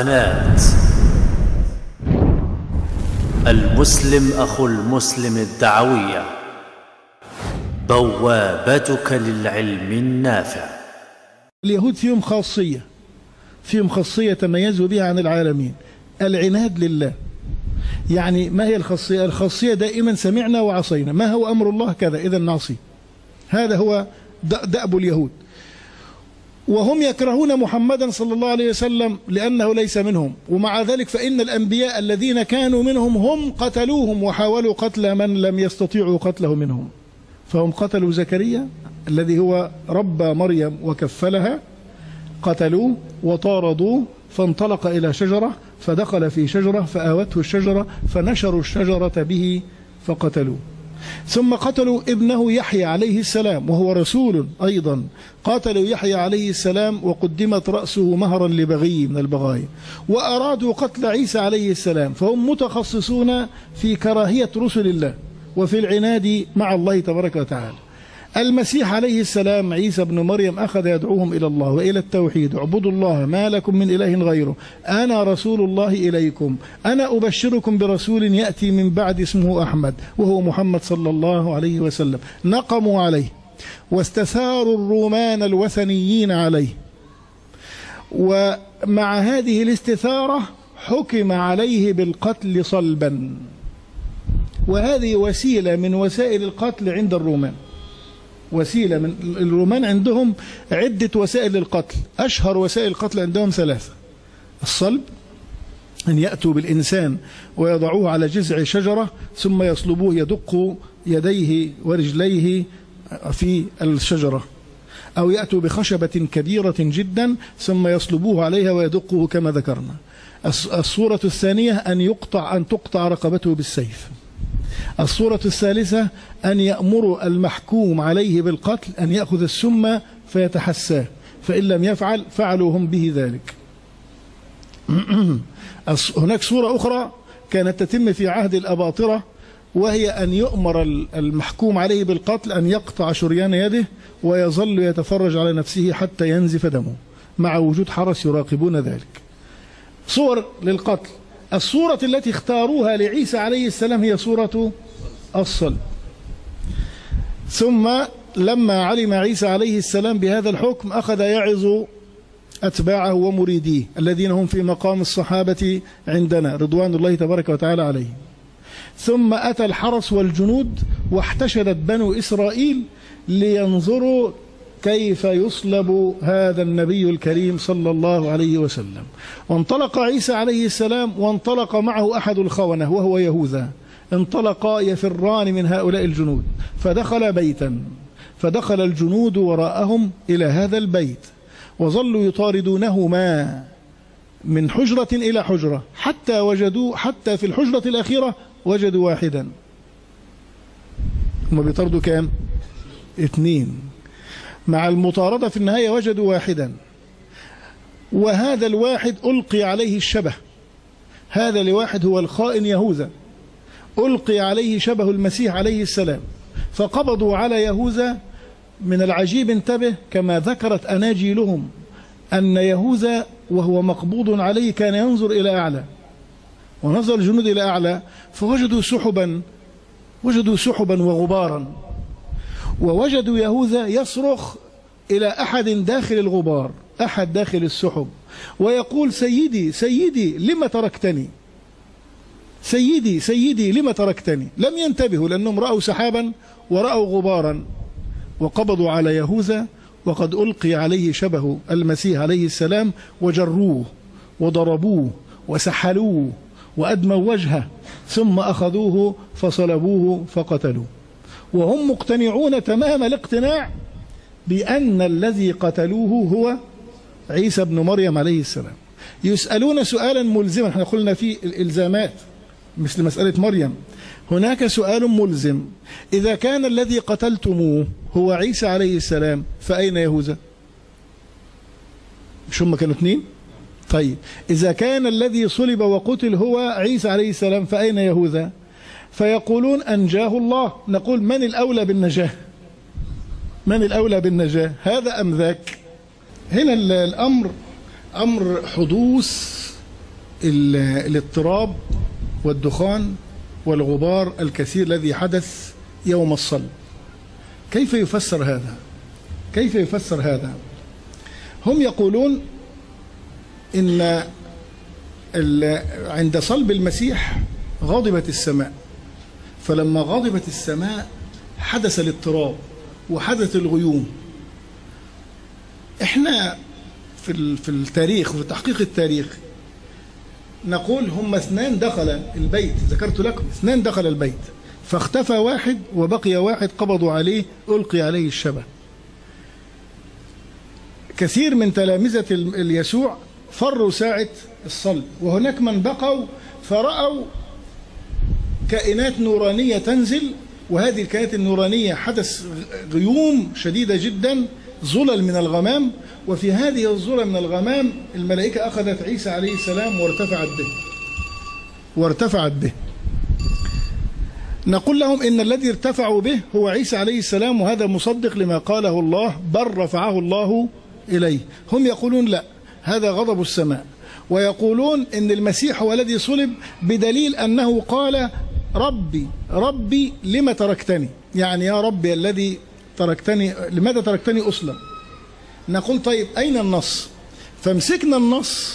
قناة المسلم أخو المسلم الدعوية، بوابتك للعلم النافع. اليهود فيهم خاصية تميزوا بها عن العالمين، العناد لله. يعني ما هي الخاصية؟ الخاصية دائما سمعنا وعصينا، ما هو أمر الله كذا إذا نعصي. هذا هو دأب اليهود، وهم يكرهون محمدا صلى الله عليه وسلم لأنه ليس منهم، ومع ذلك فإن الأنبياء الذين كانوا منهم هم قتلوهم وحاولوا قتل من لم يستطيعوا قتله منهم. فهم قتلوا زكريا الذي هو رب مريم وكفلها، قتلوه وطاردوه، فانطلق إلى شجرة فدخل في شجرة فآوته الشجرة فنشروا الشجرة به فقتلوه. ثم قتلوا ابنه يحيى عليه السلام وهو رسول أيضا، قاتلوا يحيى عليه السلام وقدمت رأسه مهرا لبغي من البغايا، وأرادوا قتل عيسى عليه السلام. فهم متخصصون في كراهية رسل الله وفي العناد مع الله تبارك وتعالى. المسيح عليه السلام عيسى بن مريم أخذ يدعوهم إلى الله وإلى التوحيد، اعبدوا الله ما لكم من إله غيره، أنا رسول الله إليكم، أنا أبشركم برسول يأتي من بعد اسمه أحمد، وهو محمد صلى الله عليه وسلم. نقموا عليه واستثاروا الرومان الوثنيين عليه، ومع هذه الاستثارة حكم عليه بالقتل صلبا، وهذه وسيلة من وسائل القتل عند الرومان. وسيلة من الرومان عندهم عدة وسائل للقتل، أشهر وسائل القتل عندهم ثلاثة: الصلب، أن يأتوا بالإنسان ويضعوه على جذع شجرة ثم يصلبوه، يدقوا يديه ورجليه في الشجرة، أو يأتوا بخشبة كبيرة جدا ثم يصلبوه عليها ويدقوه كما ذكرنا. الصورة الثانية أن تقطع رقبته بالسيف. الصورة الثالثة أن يأمر المحكوم عليه بالقتل أن يأخذ السم فيتحساه، فإن لم يفعل فعلوا هم به ذلك. هناك صورة أخرى كانت تتم في عهد الأباطرة، وهي أن يؤمر المحكوم عليه بالقتل أن يقطع شريان يده ويظل يتفرج على نفسه حتى ينزف دمه، مع وجود حرس يراقبون ذلك. صور للقتل. الصورة التي اختاروها لعيسى عليه السلام هي صورة الصلب. ثم لما علم عيسى عليه السلام بهذا الحكم أخذ يعظ أتباعه ومريديه الذين هم في مقام الصحابة عندنا رضوان الله تبارك وتعالى عليهم. ثم أتى الحرس والجنود واحتشدت بنو إسرائيل لينظروا كيف يصلب هذا النبي الكريم صلى الله عليه وسلم. وانطلق عيسى عليه السلام وانطلق معه أحد الخونة وهو يهوذا، انطلقا يفران من هؤلاء الجنود، فدخل بيتا، فدخل الجنود وراءهم إلى هذا البيت، وظلوا يطاردونهما من حجرة إلى حجرة، حتى في الحجرة الأخيرة وجدوا واحدا. هم بيطاردوا كام؟ 2. مع المطاردة في النهاية وجدوا واحدا، وهذا الواحد ألقي عليه الشبه. هذا الواحد هو الخائن يهوذا، ألقي عليه شبه المسيح عليه السلام، فقبضوا على يهوذا. من العجيب، انتبه، كما ذكرت أناجيلهم أن يهوذا وهو مقبوض عليه كان ينظر إلى أعلى، ونظر الجنود إلى أعلى فوجدوا سحبا وغبارا، ووجدوا يهوذا يصرخ إلى أحد داخل الغبار، أحد داخل السحب، ويقول: سيدي سيدي لما تركتني، سيدي سيدي لما تركتني. لم ينتبهوا لأنهم رأوا سحابا ورأوا غبارا، وقبضوا على يهوذا وقد ألقي عليه شبه المسيح عليه السلام، وجروه وضربوه وسحلوه وأدموا وجهه، ثم أخذوه فصلبوه فقتلوه. وهم مقتنعون تمام الاقتناع بأن الذي قتلوه هو عيسى بن مريم عليه السلام. يسألون سؤالا ملزما، احنا قلنا في الإلزامات مثل مسألة مريم، هناك سؤال ملزم: إذا كان الذي قتلتموه هو عيسى عليه السلام فأين يهوذا؟ مش هم كانوا 2؟ طيب، إذا كان الذي صلب وقتل هو عيسى عليه السلام فأين يهوذا؟ فيقولون: أنجاه الله. نقول: من الأولى بالنجاة؟ من الأولى بالنجاة، هذا أم ذاك؟ هنا الأمر أمر حدوث الاضطراب والدخان والغبار الكثير الذي حدث يوم الصلب. كيف يفسر هذا؟ كيف يفسر هذا؟ هم يقولون إن عند صلب المسيح غضبت السماء، فلما غضبت السماء حدث الاضطراب وحدث الغيوم. احنا في التاريخ وفي تحقيق التاريخ نقول هم اثنان دخل البيت، ذكرت لكم اثنان دخل البيت فاختفى واحد وبقي واحد، قبضوا عليه ألقي عليه الشبه. كثير من تلامذة يسوع فروا ساعة الصلب، وهناك من بقوا فرأوا كائنات نورانية تنزل، وهذه الكائنات النورانية حدث غيوم شديدة جدا، ظلل من الغمام، وفي هذه الظلل من الغمام الملائكة أخذت عيسى عليه السلام وارتفعت به نقول لهم إن الذي ارتفعوا به هو عيسى عليه السلام، وهذا مصدق لما قاله الله، بل رفعه الله إليه. هم يقولون لا، هذا غضب السماء، ويقولون إن المسيح هو الذي صلب بدليل أنه قال ربي ربي لما تركتني، يعني يا ربي الذي تركتني لماذا تركتني أصلا؟ نقول طيب أين النص؟ فمسكنا النص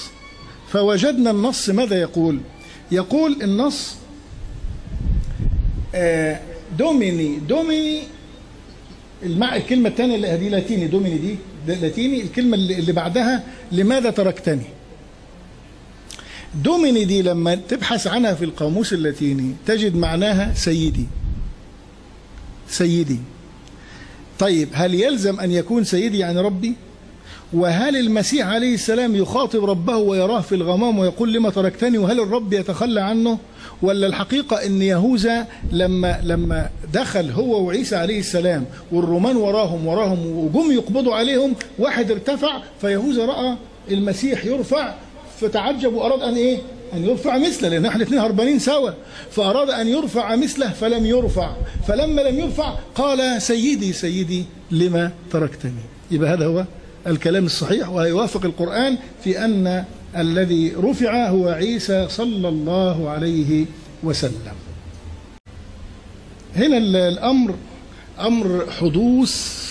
فوجدنا النص ماذا يقول؟ يقول النص دوميني دوميني، الكلمة الثانية اللي هذه لاتيني، دوميني دي لاتيني، الكلمة اللي بعدها لماذا تركتني؟ دوميني دي لما تبحث عنها في القاموس اللاتيني تجد معناها سيدي سيدي. طيب هل يلزم أن يكون سيدي يعني ربي؟ وهل المسيح عليه السلام يخاطب ربه ويراه في الغمام ويقول لما تركتني؟ وهل الرب يتخلى عنه؟ ولا الحقيقة أن يهوذا لما دخل هو وعيسى عليه السلام والرومان وراهم وجم يقبضوا عليهم، واحد ارتفع فيهوذا رأى المسيح يرفع فتعجب وأراد أن إيه؟ أن يرفع مثله، لأن احنا الاثنين هربانين سوا، فأراد أن يرفع مثله فلم يرفع، فلما لم يرفع قال سيدي سيدي لما تركتني. يبقى هذا هو الكلام الصحيح، ويوافق القرآن في أن الذي رفع هو عيسى صلى الله عليه وسلم. هنا الأمر أمر حدوث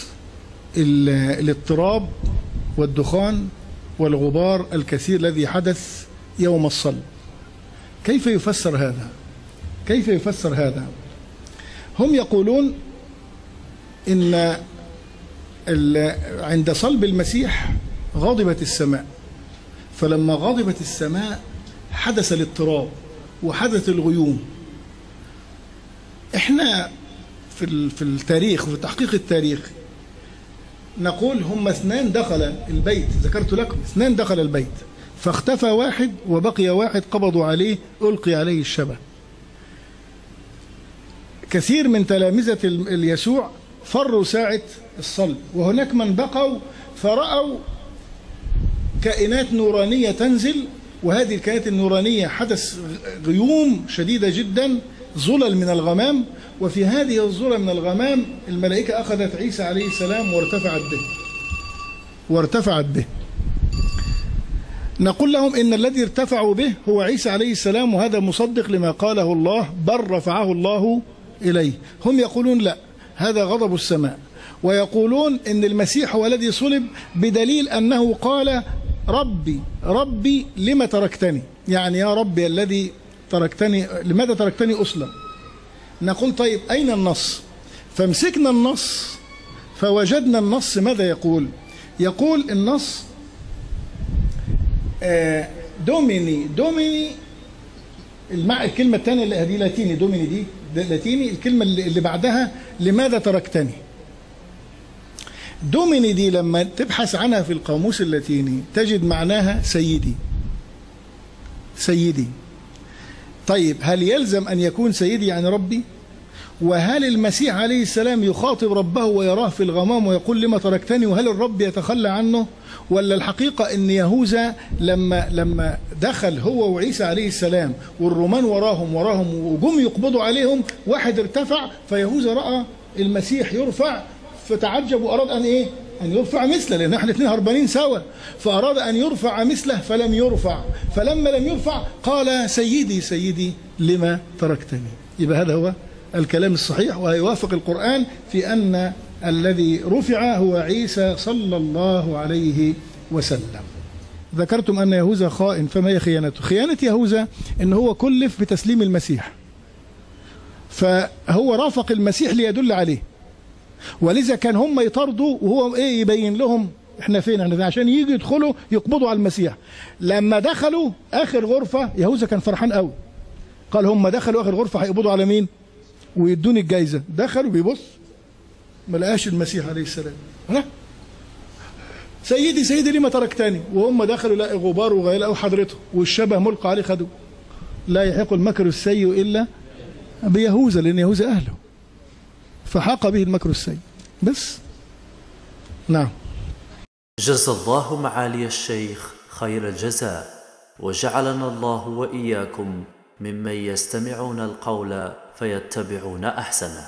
الاضطراب والدخان والغبار الكثير الذي حدث يوم الصلب. كيف يفسر هذا؟ كيف يفسر هذا؟ هم يقولون إن عند صلب المسيح غضبت السماء، فلما غضبت السماء حدث الاضطراب وحدث الغيوم. احنا في التاريخ وفي تحقيق التاريخ نقول هم اثنان دخل البيت، ذكرت لكم اثنان دخل البيت فاختفى واحد وبقي واحد، قبضوا عليه ألقي عليه الشبه. كثير من تلامذة يسوع فروا ساعة الصلب، وهناك من بقوا فرأوا كائنات نورانية تنزل، وهذه الكائنات النورانية حدث غيوم شديدة جدا، ظلل من الغمام، وفي هذه الظلل من الغمام الملائكة أخذت عيسى عليه السلام وارتفعت به نقول لهم إن الذي ارتفعوا به هو عيسى عليه السلام، وهذا مصدق لما قاله الله، بل رفعه الله إليه. هم يقولون لا، هذا غضب السماء، ويقولون إن المسيح هو الذي صلب بدليل أنه قال ربي ربي لما تركتني، يعني يا ربي الذي تركتني لماذا تركتني أصلا؟ نقول طيب أين النص؟ فمسكنا النص فوجدنا النص ماذا يقول؟ يقول النص دوميني دوميني، الكلمة الثانية اللي هذه لاتيني، دوميني دي لاتيني، الكلمة اللي بعدها لماذا تركتني؟ دوميني دي لما تبحث عنها في القاموس اللاتيني تجد معناها سيدي سيدي. طيب هل يلزم أن يكون سيدي يعني ربي؟ وهل المسيح عليه السلام يخاطب ربه ويراه في الغمام ويقول لما تركتني؟ وهل الرب يتخلى عنه؟ ولا الحقيقة أن يهوذا لما دخل هو وعيسى عليه السلام والرومان وراهم وجم يقبضوا عليهم، واحد ارتفع فيهوذا رأى المسيح يرفع فتعجب وأراد أن إيه؟ أن يرفع مثله، لأن احنا الاثنين هربانين سوا، فأراد أن يرفع مثله فلم يرفع، فلما لم يرفع قال سيدي سيدي لما تركتني. يبقى هذا هو الكلام الصحيح، ويوافق القرآن في أن الذي رفع هو عيسى صلى الله عليه وسلم. ذكرتم أن يهوذا خائن، فما هي خيانته؟ خيانة يهوذا أن هو كلف بتسليم المسيح، فهو رافق المسيح ليدل عليه، ولذا كان هم يطاردوا وهو ايه يبين لهم احنا فين، احنا عشان يجوا يدخلوا يقبضوا على المسيح. لما دخلوا اخر غرفه يهوذا كان فرحان قوي، قال هم دخلوا اخر غرفه هيقبضوا على مين ويدوني الجايزه. دخلوا بيبص ما لقاش المسيح عليه السلام، ها سيدي سيدي لما تركتني، وهم دخلوا لقى غبار وغيل او حضرته والشبه ملقى عليه خدوه. لا يحيق المكر السيء الا بيهوذا، لان يهوذا اهله فحاق به المكر السيء بس. نعم. جزى الله معالي الشيخ خير الجزاء، وجعلنا الله وإياكم ممن يستمعون القول فيتبعون أحسنه.